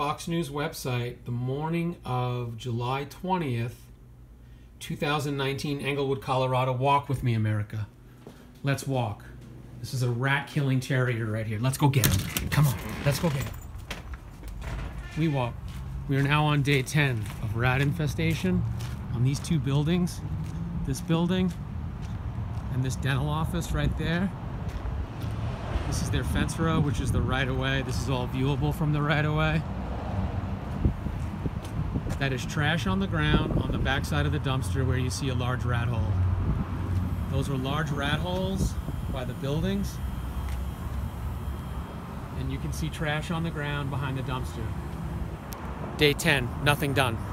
Fox News website the morning of July 20th, 2019, Englewood, Colorado. Walk with me, America. Let's walk. This is a rat-killing terrier right here. Let's go get him. Come on, let's go get him. We walk. We are now on day 10 of rat infestation on these two buildings. This building and this dental office right there. This is their fence row, which is the right-of-way. This is all viewable from the right-of-way. That is trash on the ground on the backside of the dumpster where you see a large rat hole. Those were large rat holes by the buildings. And you can see trash on the ground behind the dumpster. Day 10, nothing done.